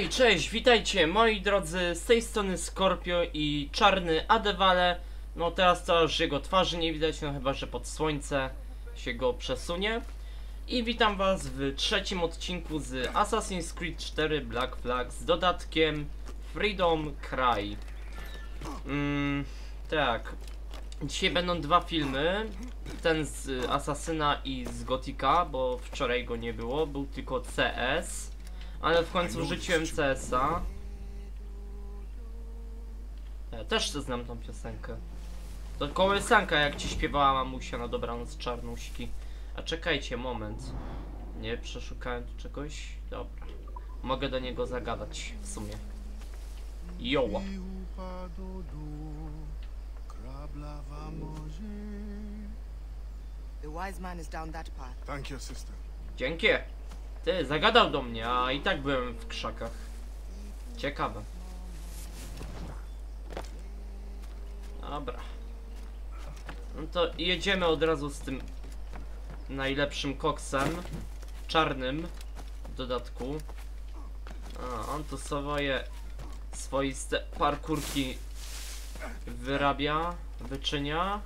Hej, cześć, witajcie moi drodzy, z tej strony Skorpio i czarny Adewale. No teraz to aż jego twarzy nie widać, no chyba że pod słońce się go przesunie. I witam was w trzecim odcinku z Assassin's Creed 4 Black Flag z dodatkiem Freedom Cry. Tak, dzisiaj będą dwa filmy, ten z Asasyna i z Gothika, bo wczoraj go nie było, był tylko CS. Ale w końcu rzuciłem CS-a. Ja też znam tą piosenkę. To kołysanka, jak ci śpiewała mamusia na dobranoc czarnuśki. A czekajcie, moment. Nie przeszukałem tu czegoś? Dobra. Mogę do niego zagadać w sumie. Joła. Dzięki. Ty, zagadał do mnie, a i tak byłem w krzakach. Ciekawe. Dobra. No to jedziemy od razu z tym najlepszym koksem. Czarnym. W dodatku. A, on tu swoje swoiste parkurki wyrabia, wyczynia.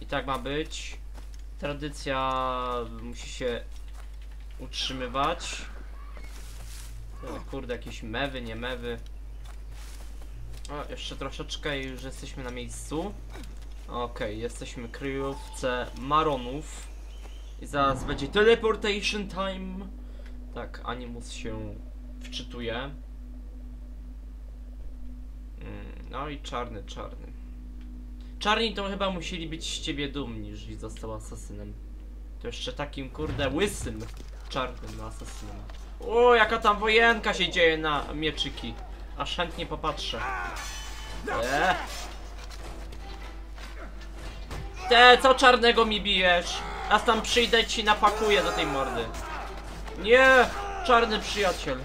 I tak ma być. Tradycja musi się utrzymywać. Kurde, jakieś mewy, nie mewy. O, jeszcze troszeczkę i już jesteśmy na miejscu. Okej, jesteśmy w kryjówce Maronów. I zaraz będzie teleportation time. Tak, Animus się wczytuje. No i czarny. Czarni to chyba musieli być z ciebie dumni, jeżeli został asasynem. To jeszcze takim, kurde, łysym czarnym asasynem. O, jaka tam wojenka się dzieje na mieczyki. Aż chętnie popatrzę. Te, co czarnego mi bijesz? Aż tam przyjdę, ci napakuję do tej mordy. Nie, czarny przyjaciel.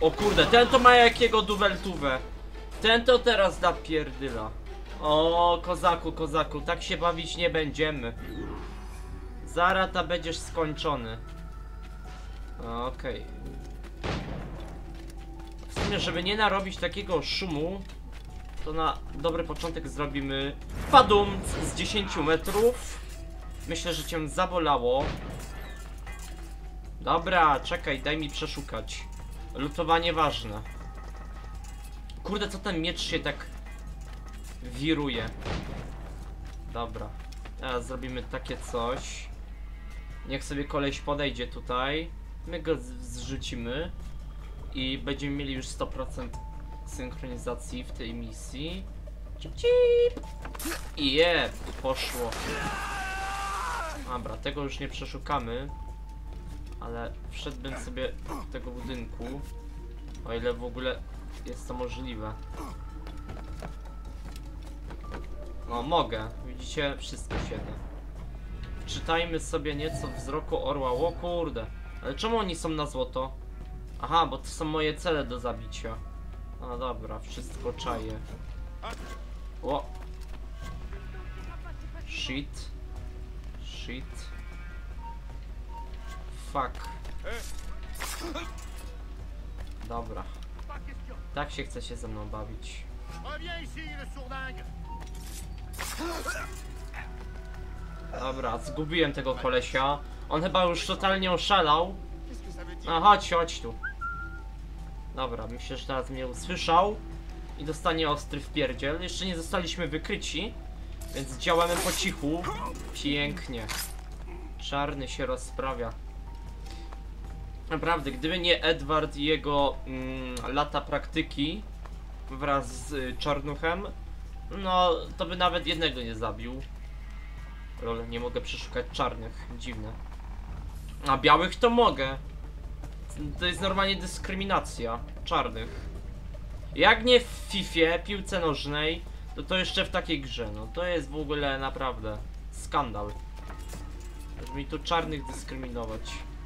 O kurde, ten to ma jakiego duweltuwę. Ten to teraz da pierdyla. O, kozaku, tak się bawić nie będziemy. Zarata będziesz skończony. Okej. W sumie, żeby nie narobić takiego szumu, to na dobry początek zrobimy padum z 10 metrów. Myślę, że cię zabolało. Dobra, czekaj, daj mi przeszukać. Lutowanie ważne. Kurde, co ten miecz się tak wiruje. Dobra. Teraz zrobimy takie coś. Niech sobie koleś podejdzie tutaj. My go zrzucimy. I będziemy mieli już 100% synchronizacji w tej misji. Cip, cip. I jeb, poszło. Dobra, tego już nie przeszukamy. Ale wszedłbym sobie do tego budynku. O ile w ogóle jest to możliwe. No, mogę. Widzicie? Wszystko się da. Czytajmy sobie nieco wzroku orła. O kurde. Ale czemu oni są na złoto? Aha, bo to są moje cele do zabicia. No dobra, wszystko czaję. O. Shit. Fuck. Dobra. Tak się chce się ze mną bawić. Dobra, zgubiłem tego kolesia. On chyba już totalnie oszalał. No chodź tu. Dobra, myślę, że teraz mnie usłyszał i dostanie ostry wpierdziel. Jeszcze nie zostaliśmy wykryci, więc działamy po cichu. Pięknie. Czarny się rozprawia. Naprawdę, gdyby nie Edward i jego lata praktyki wraz z Czarnuchem, no to by nawet jednego nie zabił. Lol, nie mogę przeszukać czarnych, dziwne. A białych to mogę. To jest normalnie dyskryminacja czarnych. Jak nie w Fifie, piłce nożnej, to jeszcze w takiej grze. No to jest w ogóle naprawdę skandal. Żeby mi tu czarnych dyskryminować.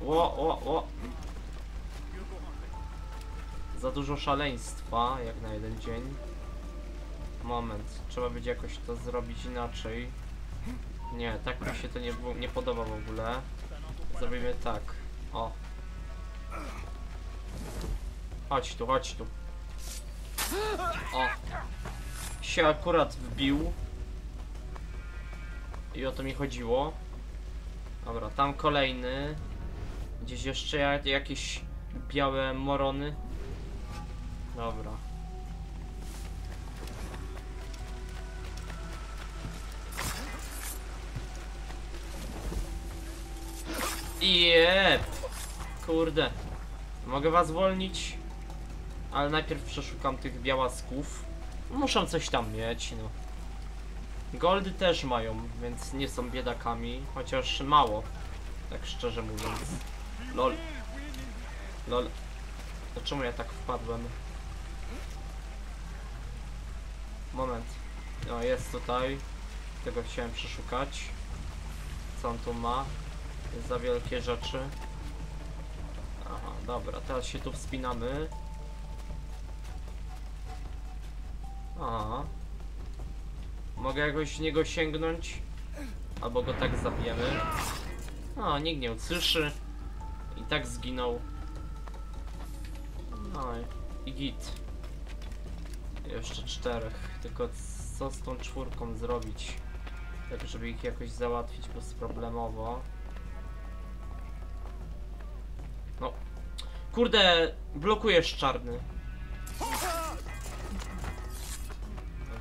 O. Za dużo szaleństwa, jak na jeden dzień. Moment, trzeba będzie jakoś to zrobić inaczej. Nie, tak mi się to nie podoba w ogóle. Zrobimy tak. O. Chodź tu, chodź tu. O. Się akurat wbił. I o to mi chodziło. Dobra, tam kolejny. Gdzieś jeszcze jakieś białe morony. Dobra. Jep. Kurde. Mogę was zwolnić? Ale najpierw przeszukam tych białasków. Muszą coś tam mieć, no. Goldy też mają, więc nie są biedakami. Chociaż mało. Tak szczerze mówiąc. Lol. Lol. Dlaczego ja tak wpadłem? Moment. No, jest tutaj. Tego chciałem przeszukać. Co on tu ma? Jest za wielkie rzeczy. Aha, dobra. Teraz się tu wspinamy. Aha. Mogę jakoś w niego sięgnąć? Albo go tak zabijemy. A, nikt nie usłyszy. I tak zginął. No i git. Jeszcze czterech. Tylko co z tą czwórką zrobić? Tak, żeby ich jakoś załatwić bezproblemowo. No. Kurde, blokujesz, czarny.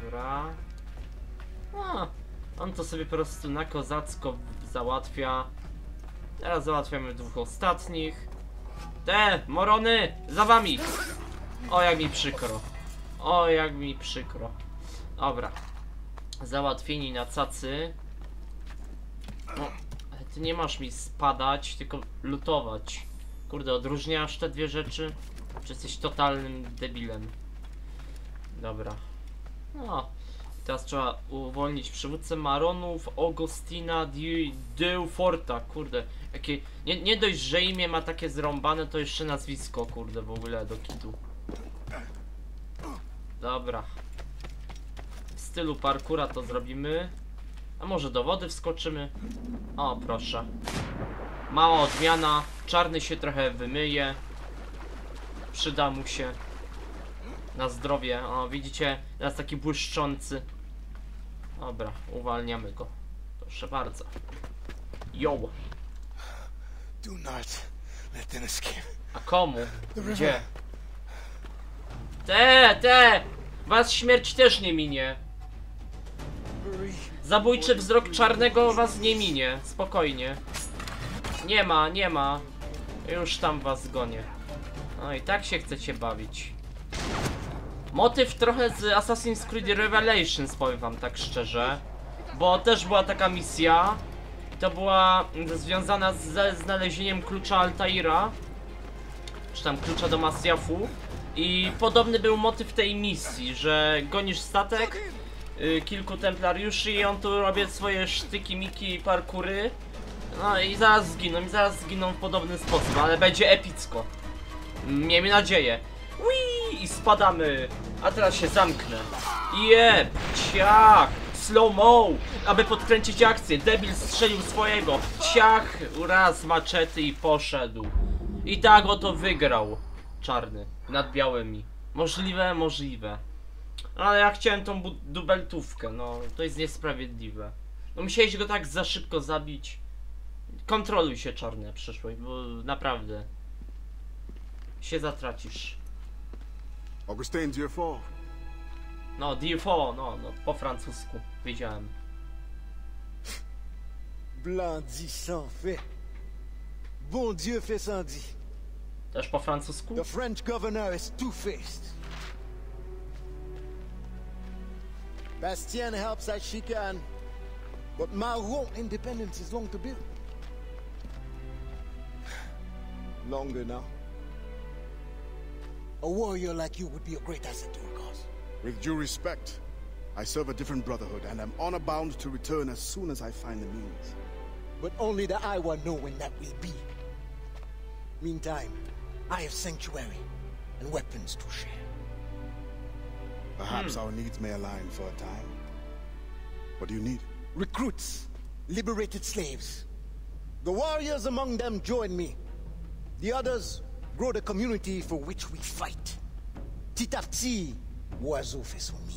Dobra. A, on to sobie po prostu na kozacko załatwia. Teraz załatwiamy dwóch ostatnich. Te morony za wami. O, jak mi przykro. O, jak mi przykro. Dobra. Załatwieni na cacy. No, ty nie masz mi spadać, tylko lutować. Kurde, odróżniasz te dwie rzeczy? Czy jesteś totalnym debilem? Dobra. No. Teraz trzeba uwolnić przywódcę Maronów, Augustina Deuforta, kurde, jakie, nie dość, że imię ma takie zrąbane, to jeszcze nazwisko, kurde, w ogóle do kitu. Dobra. W stylu parkura to zrobimy. A może do wody wskoczymy? O, proszę. Mała odmiana, czarny się trochę wymyje. Przyda mu się. Na zdrowie, o, widzicie, teraz taki błyszczący. Dobra, uwalniamy go. Proszę bardzo. Yo. A komu? Gdzie? Te! Was śmierć też nie minie. Zabójczy wzrok czarnego was nie minie. Spokojnie. Nie ma, nie ma. Już tam was gonię. No i tak się chcecie bawić. Motyw trochę z Assassin's Creed Revelations, powiem wam tak szczerze. Bo też była taka misja. To była związana ze znalezieniem klucza Altaira. Czy tam klucza do Masjafu. I podobny był motyw tej misji, że gonisz statek kilku templariuszy i on tu robi swoje sztyki, miki i parkury. No i zaraz zginą w podobny sposób, ale będzie epicko. Miejmy nadzieję. Wii! I spadamy. A teraz się zamknę. Jeb! Ciach! Slow-mo! Aby podkręcić akcję. Debil strzelił swojego. Ciach! Raz maczety i poszedł. I tak oto wygrał. Czarny. Nad białymi. Możliwe, możliwe. Ale ja chciałem tą dubeltówkę. No, to jest niesprawiedliwe. No, musieliście go tak za szybko zabić. Kontroluj się, czarny, przyszłość, bo naprawdę się zatracisz. Augustine Deufort. No, Deufort, no, po francusku, wiedziałem. Blandi sans fait. Bon Dieu fait sans dit. Też po francusku? The French governor is two-faced. Bastien helps as she can, but Maron's independence is long to build. Longer now. A warrior like you would be a great asset to our cause. With due respect, I serve a different brotherhood and am honor bound to return as soon as I find the means. But only the Iwa know when that will be. Meantime, I have sanctuary and weapons to share. Perhaps our needs may align for a time. What do you need? Recruits, liberated slaves. The warriors among them join me. The others grow the community for which we fight. Titafti Wazufesumi.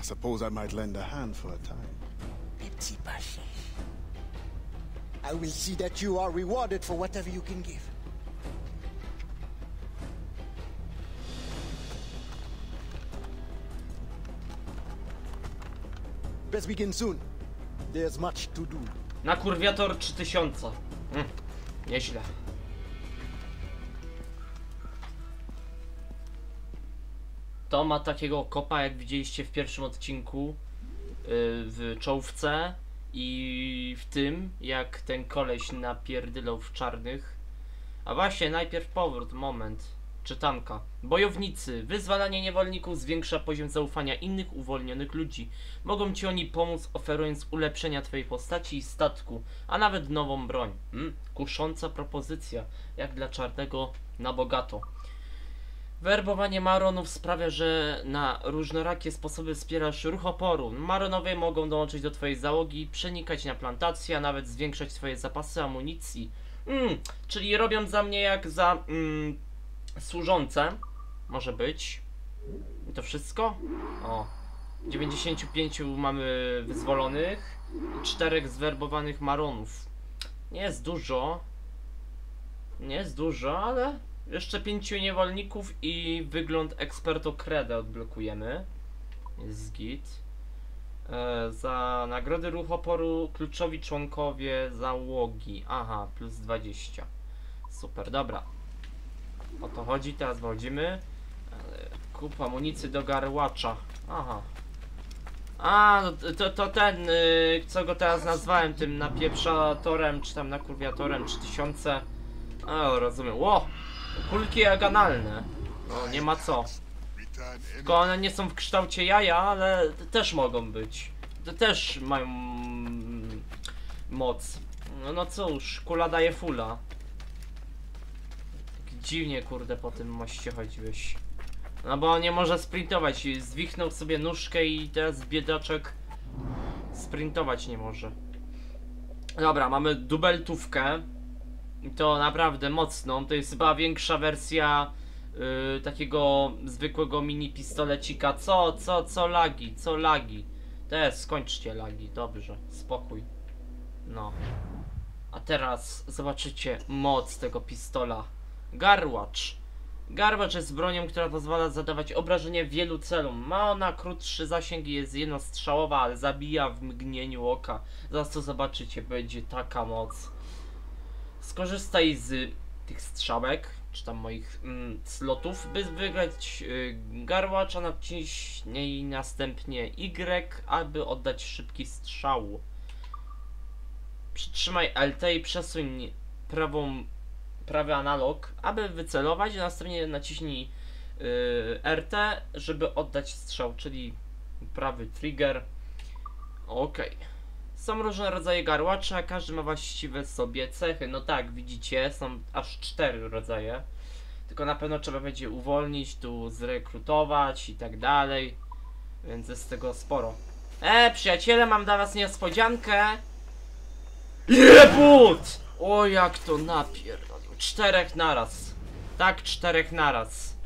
I suppose I might lend a hand for a time. Petit Pache. I will see that you are rewarded for whatever you can give. Let's begin soon. There's much to do. Na kurwiator 3000. Nieźle. To ma takiego kopa, jak widzieliście w pierwszym odcinku w czołówce i w tym, jak ten koleś napierdylał w czarnych. A właśnie, najpierw powrót, moment. Czytanka. Bojownicy. Wyzwalanie niewolników zwiększa poziom zaufania innych uwolnionych ludzi. Mogą ci oni pomóc, oferując ulepszenia twojej postaci i statku, a nawet nową broń. Kusząca propozycja, jak dla czarnego na bogato. Werbowanie Maronów sprawia, że na różnorakie sposoby wspierasz ruch oporu. Maronowie mogą dołączyć do twojej załogi, przenikać na plantacje, a nawet zwiększać twoje zapasy amunicji. Czyli robią za mnie jak za służące. Może być. I to wszystko? O. 95 mamy wyzwolonych i 4 zwerbowanych Maronów. Nie jest dużo. Nie jest dużo, ale... Jeszcze 5 niewolników i wygląd eksperto kreda odblokujemy. Jest git. Za nagrody ruch oporu kluczowi członkowie załogi. Aha, plus 20. Super, dobra. O to chodzi, teraz wchodzimy. Kup amunicy do garłacza. Aha. A, to ten, co go teraz nazwałem, tym napieprzatorem, czy tam nakurwiatorem, 3000. O, rozumiem. Ło! Kulki aganalne. No, nie ma co. Tylko one nie są w kształcie jaja, ale też mogą być. Też mają moc. No cóż, kula daje fula. Dziwnie, kurde, po tym moście chodziłeś. No bo on nie może sprintować. Zwichnął sobie nóżkę i teraz biedaczek sprintować nie może. Dobra, mamy dubeltówkę. I to naprawdę mocno, to jest chyba większa wersja takiego zwykłego mini pistolecika. Co lagi. Też skończcie lagi, dobrze, spokój. No. A teraz zobaczycie moc tego pistola. Garłacz. Garłacz jest bronią, która pozwala zadawać obrażenie wielu celom. Ma ona krótszy zasięg i jest jednostrzałowa, ale zabija w mgnieniu oka. Zaraz to zobaczycie, będzie taka moc. Skorzystaj z tych strzałek, czy tam moich slotów, by wygrać garłacza, naciśnij następnie Y, aby oddać szybki strzał. Przytrzymaj LT i przesuń prawy analog, aby wycelować, a następnie naciśnij RT, żeby oddać strzał, czyli prawy trigger. Ok. Są różne rodzaje garłacza, każdy ma właściwe sobie cechy. No tak, widzicie, są aż 4 rodzaje. Tylko na pewno trzeba będzie uwolnić, tu zrekrutować i tak dalej. Więc jest tego sporo. Przyjaciele, mam dla was niespodziankę. Jebut! O, jak to napierdolił. 4 naraz. Tak, 4 naraz.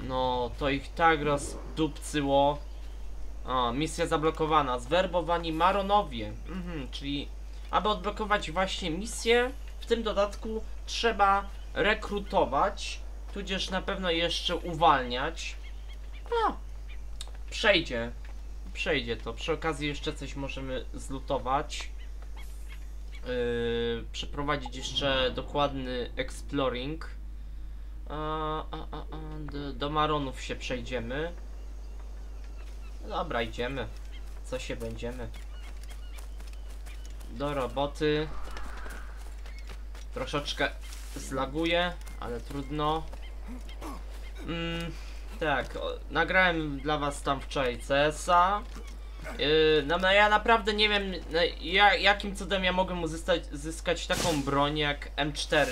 No, to ich tak rozdupcyło. O, misja zablokowana. Zwerbowani Maronowie. Czyli aby odblokować właśnie misję, w tym dodatku trzeba rekrutować, tudzież na pewno jeszcze uwalniać. A, przejdzie to. Przy okazji jeszcze coś możemy zlutować. Przeprowadzić jeszcze dokładny exploring. Do Maronów się przejdziemy. Dobra, idziemy. Co się będziemy? Do roboty. Troszeczkę zlaguję, ale trudno. Tak, nagrałem dla was tam wczoraj CS-a. No ja naprawdę nie wiem, jakim cudem ja mogłem zyskać taką broń jak M4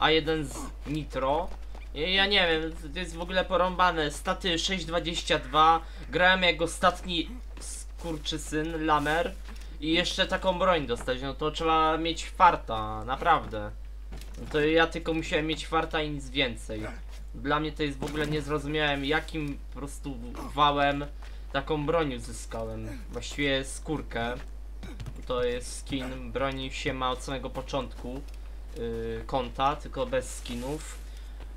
A1 z Nitro. Ja nie wiem, to jest w ogóle porąbane. Staty 6,22. Grałem jak ostatni skurczysyn, lamer. I jeszcze taką broń dostać, no to trzeba mieć farta, naprawdę. No to ja tylko musiałem mieć farta i nic więcej. Dla mnie to jest w ogóle niezrozumiałem, jakim po prostu wałem taką broń uzyskałem. Właściwie skórkę. To jest skin, broni się ma od samego początku konta, tylko bez skinów.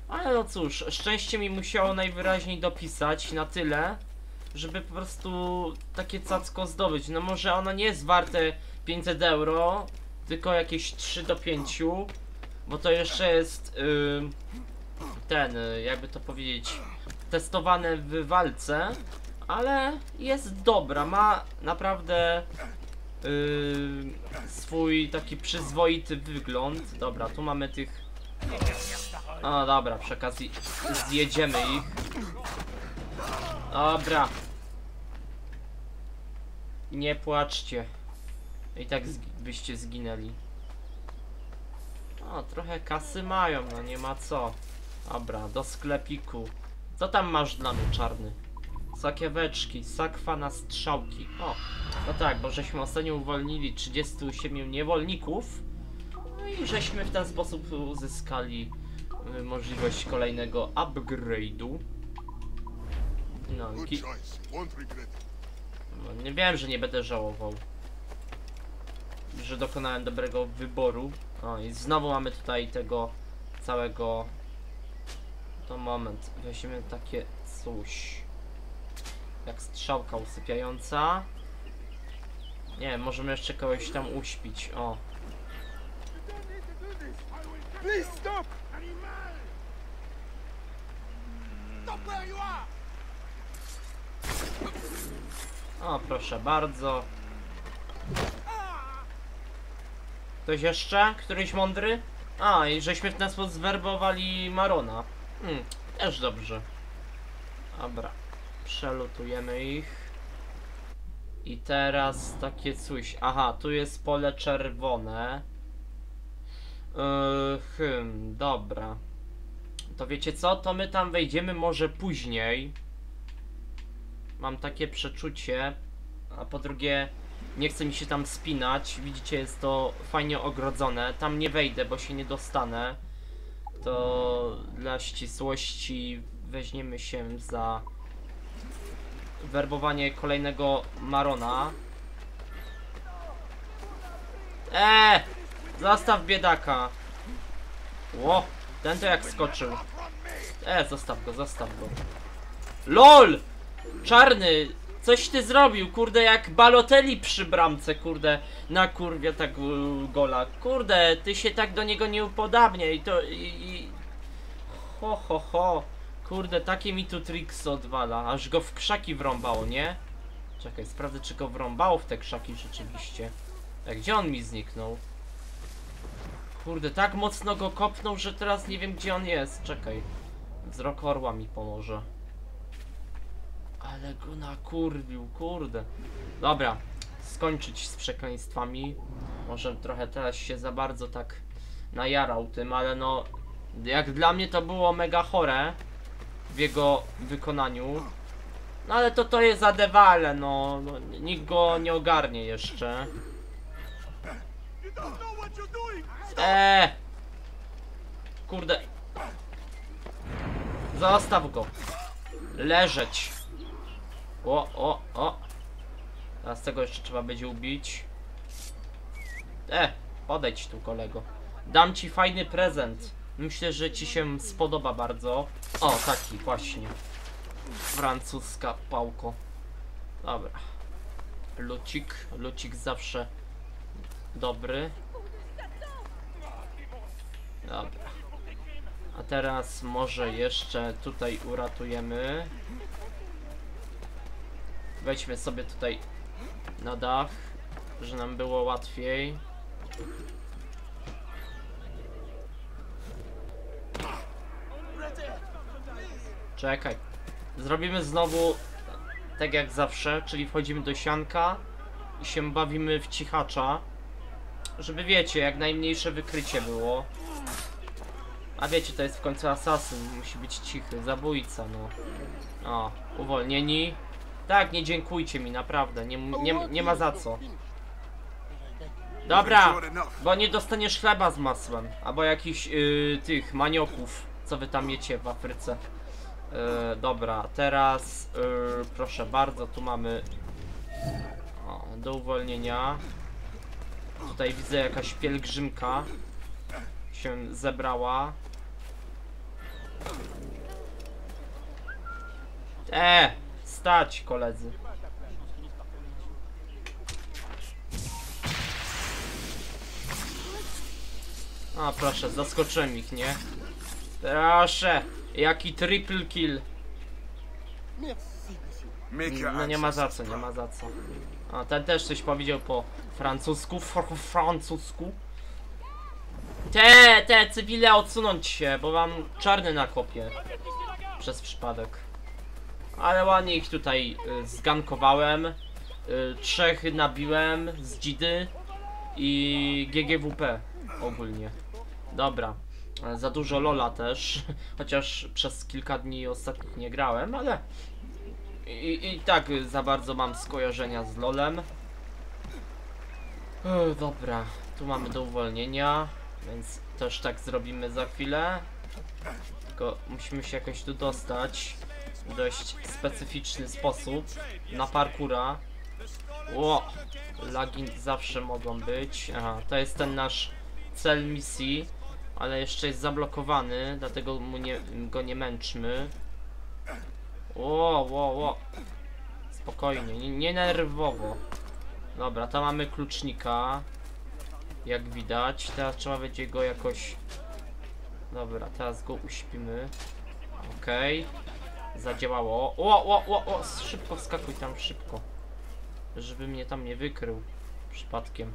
Ale no cóż, szczęście mi musiało najwyraźniej dopisać na tyle, żeby po prostu takie cacko zdobyć. No może ono nie jest warte 500 euro, tylko jakieś 3 do 5, bo to jeszcze jest jakby to powiedzieć, testowane w walce, ale jest dobra, ma naprawdę swój taki przyzwoity wygląd. Dobra, tu mamy tych... O dobra, przy okazji zjedziemy ich. Dobra. Nie płaczcie. I tak byście zginęli. O, trochę kasy mają, no nie ma co. Dobra, do sklepiku. Co tam masz dla mnie, czarny? Sakieweczki, sakwa na strzałki. O, no tak, bo żeśmy ostatnio uwolnili 37 niewolników. No i żeśmy w ten sposób uzyskali możliwość kolejnego upgrade'u. No, no, nie wiem, że nie będę żałował, że dokonałem dobrego wyboru. O, i znowu mamy tutaj tego całego... To moment, weźmiemy takie coś jak strzałka usypiająca. Nie wiem, możemy jeszcze kogoś tam uśpić, o. O, proszę bardzo. Ktoś jeszcze? Któryś mądry? A, i żeśmy w ten sposób zwerbowali Marona. Też dobrze. Dobra. Przelutujemy ich. I teraz takie coś. Aha, tu jest pole czerwone. Dobra. To wiecie co? To my tam wejdziemy może później. Mam takie przeczucie. A po drugie, nie chce mi się tam spinać. Widzicie, jest to fajnie ogrodzone. Tam nie wejdę, bo się nie dostanę. To dla ścisłości weźmiemy się za werbowanie kolejnego Marona. Zostaw biedaka. Ło, ten to jak skoczył. Zostaw go, zostaw go. LOL! Czarny, coś ty zrobił, kurde, jak Balotelli przy bramce, kurde, na kurwie tak gola. Kurde, ty się tak do niego nie upodabniaj. Ho, ho, ho. Kurde, takie mi tu triks odwala, aż go w krzaki wrąbało, nie? Czekaj, sprawdzę, czy go wrąbało w te krzaki rzeczywiście. Tak, gdzie on mi zniknął? Kurde, tak mocno go kopnął, że teraz nie wiem, gdzie on jest. Czekaj, wzrok orła mi pomoże. Ale go nakurwił, kurde. Dobra, skończyć z przekleństwami. Może trochę teraz się za bardzo tak najarał tym, ale no... Jak dla mnie to było mega chore w jego wykonaniu. No ale to jest Adewale, no nikt go nie ogarnie jeszcze. Kurde. Zostaw go. Leżeć. O. Teraz tego jeszcze trzeba będzie ubić. Podejdź tu, kolego. Dam ci fajny prezent. Myślę, że ci się spodoba bardzo. O, taki właśnie. Francuska pałko. Dobra. Lucik. Lucik zawsze dobry. Dobra. A teraz może jeszcze tutaj uratujemy. Wejdźmy sobie tutaj na dach, że nam było łatwiej. Czekaj. Zrobimy znowu tak jak zawsze, czyli wchodzimy do sianka i się bawimy w cichacza. Żeby wiecie, jak najmniejsze wykrycie było. A wiecie, to jest w końcu asasyn, musi być cichy, zabójca, no. O, uwolnieni. Tak, nie dziękujcie mi, naprawdę, nie ma za co. Dobra, bo nie dostaniesz chleba z masłem. Albo jakichś tych manioków, co wy tam jecie w Afryce. Dobra, teraz proszę bardzo, tu mamy do uwolnienia. Tutaj widzę jakaś pielgrzymka się zebrała. Stać, koledzy. A proszę, zaskoczyłem ich, nie? Proszę, jaki triple kill. No nie ma za co, nie ma za co. A ten też coś powiedział po francusku, Te cywile, odsunąć się, bo wam czarny nakopie. Przez przypadek. Ale ładnie ich tutaj zgankowałem. Trzech nabiłem z dzidy. I GGWP ogólnie. Dobra. Za dużo Lola też. Chociaż przez kilka dni ostatnich nie grałem, ale... I tak za bardzo mam skojarzenia z Lolem. Dobra. Tu mamy do uwolnienia. Więc też tak zrobimy za chwilę. Tylko musimy się jakoś tu dostać. W dość specyficzny sposób. Na parkura. Ło! Lagi zawsze mogą być. Aha, to jest ten nasz cel misji. Ale jeszcze jest zablokowany, dlatego go nie męczmy. Ło. Spokojnie, nie nerwowo. Dobra, tam mamy klucznika. Jak widać, teraz trzeba będzie go jakoś... Dobra, teraz go uśpimy. Okej. Zadziałało. O, szybko wskakuj tam, szybko. Żeby mnie tam nie wykrył. Przypadkiem.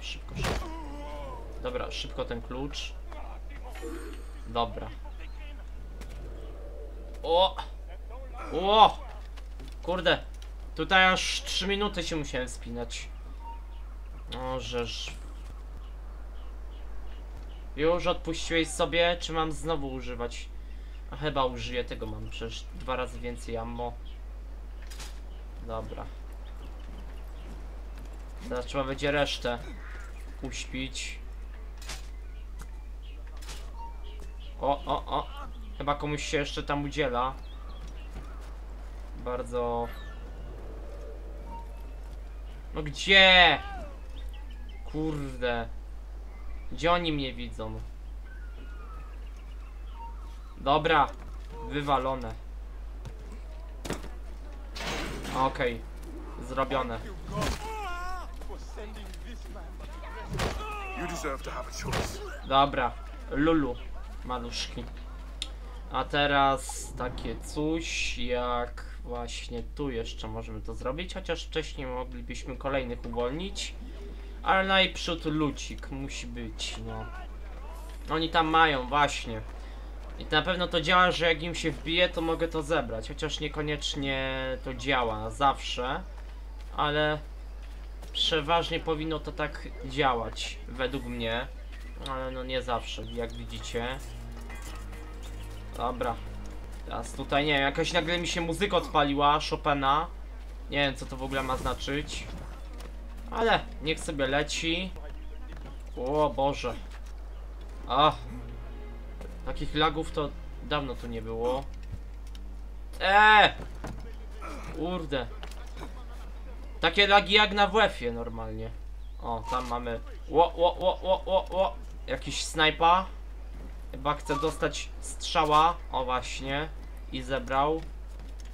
Szybko, szybko. Dobra, szybko ten klucz. Dobra. O! Kurde. Tutaj aż 3 minuty się musiałem spinać. O, żeż. Już odpuściłeś sobie? Czy mam znowu używać? A chyba użyję tego, mam przecież 2 razy więcej ammo. Dobra. Teraz trzeba będzie resztę uśpić. O. Chyba komuś się jeszcze tam udziela. Bardzo... No gdzie? Kurde. Gdzie oni mnie widzą? Dobra. Wywalone. Okej. Zrobione. Dobra. Lulu. Maluszki. A teraz takie coś jak właśnie tu jeszcze możemy to zrobić, chociaż wcześniej moglibyśmy kolejnych uwolnić. Ale najprzód lucik musi być, no. Oni tam mają, właśnie. I na pewno to działa, że jak im się wbije, to mogę to zebrać. Chociaż niekoniecznie to działa zawsze. Ale przeważnie powinno to tak działać, według mnie. Ale no nie zawsze, jak widzicie. Dobra. Teraz tutaj, nie wiem, jakaś nagle mi się muzyka odpaliła, Chopina. Nie wiem, co to w ogóle ma znaczyć. Ale niech sobie leci. O Boże. Takich lagów to dawno tu nie było. Kurde. Takie lagi jak na WF-ie normalnie. O, tam mamy... O. Jakiś snajpa. Chyba chce dostać strzała. O właśnie. I zebrał.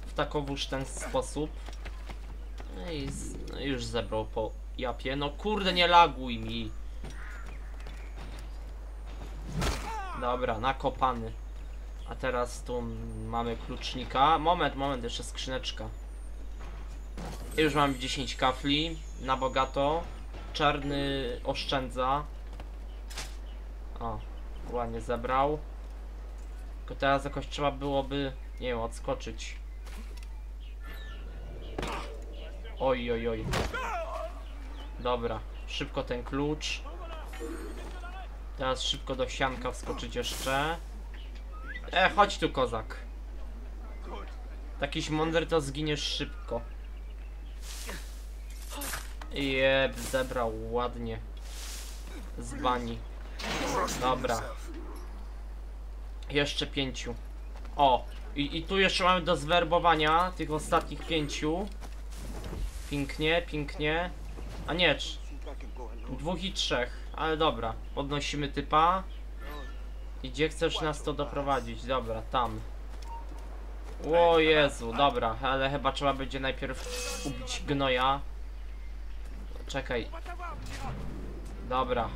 W takowóż ten sposób. No i już zebrał po japie. No kurde, nie laguj mi. Dobra, nakopany. A teraz tu mamy klucznika. Moment, jeszcze skrzyneczka. I już mam 10 kafli. Na bogato. Czarny oszczędza. O. Ładnie zabrał. Tylko teraz jakoś trzeba byłoby, nie wiem, odskoczyć. Oj. Dobra, szybko ten klucz. Teraz szybko do sianka wskoczyć jeszcze. Chodź tu, kozak. Takiś mądry to zginiesz szybko. Jeb, zebrał ładnie. Z bani. Dobra. Jeszcze 5. O! I tu jeszcze mamy do zwerbowania tych ostatnich 5. Pięknie, pięknie. A nie, 2 i 3. Ale dobra, podnosimy typa. I gdzie chcesz nas to doprowadzić? Dobra, tam. O Jezu, dobra, ale chyba trzeba będzie najpierw ubić gnoja. Czekaj. Dobra.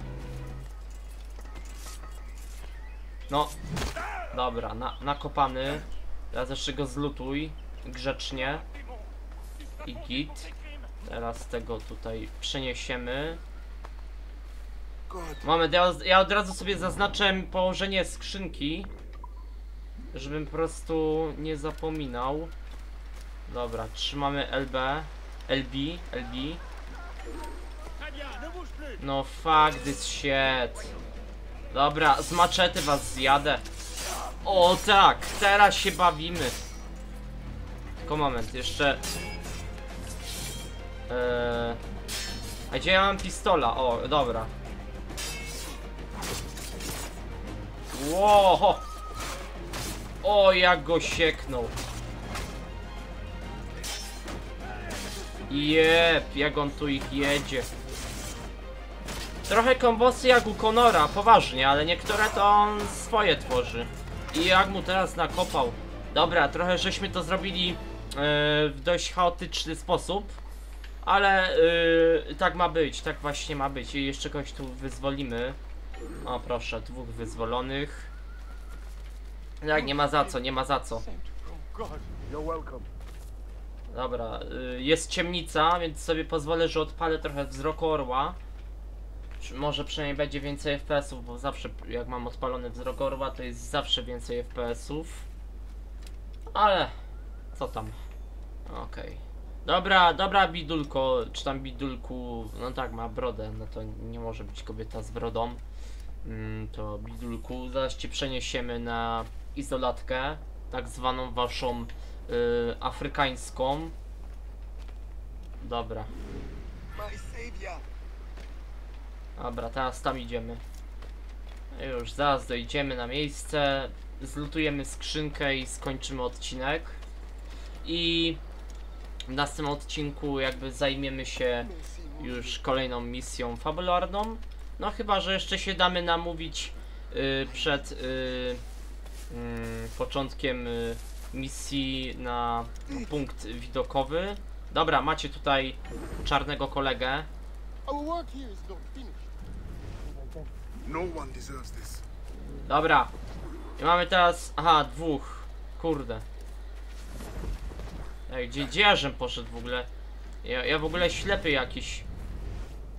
No. Dobra, nakopany. Teraz jeszcze go zlutuj. Grzecznie. I git. Teraz tego tutaj przeniesiemy. Moment, ja od razu sobie zaznaczę położenie skrzynki, żebym po prostu nie zapominał. Dobra, trzymamy LB. No fuck this shit. Dobra, z maczety was zjadę. O tak, teraz się bawimy. Tylko moment, jeszcze a gdzie ja mam pistola? O, dobra. Ło! O, jak go sieknął. Jep, jak on tu ich jedzie. Trochę kombosy jak u Conora, poważnie, ale niektóre to on swoje tworzy. I jak mu teraz nakopał. Dobra, trochę żeśmy to zrobili w dość chaotyczny sposób. Ale tak ma być, tak właśnie ma być. I jeszcze kogoś tu wyzwolimy. O proszę, 2 wyzwolonych. Tak, nie ma za co, nie ma za co. Dobra, jest ciemnica, więc sobie pozwolę, że odpalę trochę wzrok orła. Może przynajmniej będzie więcej FPS-ów, bo zawsze jak mam odpalony wzrok orła, to jest zawsze więcej FPS-ów. Ale co tam. Okej. Dobra, dobra bidulko, czy tam bidulku, no tak, ma brodę, no to nie może być kobieta z brodą. To bidulku, zaraz cię przeniesiemy na izolatkę, tak zwaną waszą afrykańską. Dobra. Dobra, teraz tam idziemy. Już, zaraz dojdziemy na miejsce, zlutujemy skrzynkę i skończymy odcinek. I w następnym odcinku jakby zajmiemy się już kolejną misją fabularną. No chyba, że jeszcze się damy namówić przed początkiem misji na punkt widokowy. Dobra, macie tutaj czarnego kolegę. Dobra. I mamy teraz... Aha, 2. Kurde. Ej, gdzie ja żem poszedł w ogóle? Ja w ogóle ślepy jakiś.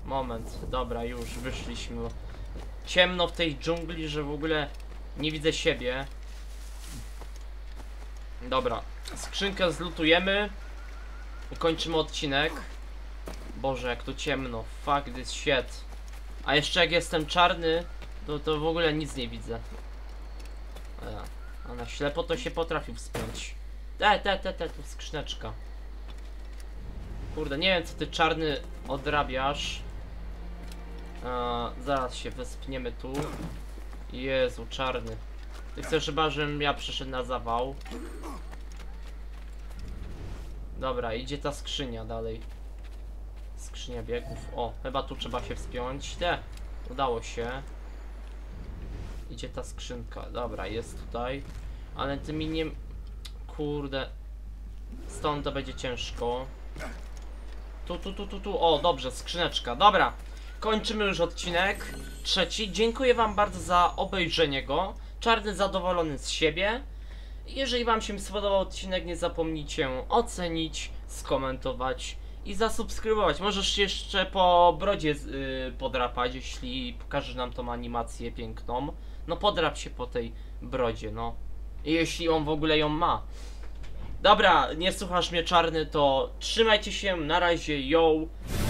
Moment, dobra, już wyszliśmy. Ciemno w tej dżungli, że w ogóle nie widzę siebie. Dobra, skrzynkę zlutujemy. Ukończymy odcinek. Boże, jak tu ciemno, fuck this shit. A jeszcze jak jestem czarny, to w ogóle nic nie widzę. A na ślepo to się potrafił wspiąć. Tu skrzyneczka. Kurde, nie wiem co ty czarny odrabiasz. Zaraz się wespniemy tu. Jezu, czarny. Ty chcesz chyba, żebym ja przeszedł na zawał. Dobra, idzie ta skrzynia dalej. Skrzynia biegów. O, chyba tu trzeba się wspiąć. Udało się. Idzie ta skrzynka. Dobra, jest tutaj. Ale ty mi nie... Kurde. Stąd to będzie ciężko. Tu. O, dobrze, skrzyneczka. Dobra. Kończymy już odcinek 3. Dziękuję wam bardzo za obejrzenie go. Czarny zadowolony z siebie. Jeżeli wam się spodobał odcinek, nie zapomnijcie ocenić, skomentować i zasubskrybować. Możesz jeszcze po brodzie podrapać, jeśli pokażesz nam tą animację piękną. No podrap się po tej brodzie, no. Jeśli on w ogóle ją ma. Dobra, nie słuchasz mnie czarny, to trzymajcie się, na razie, yo!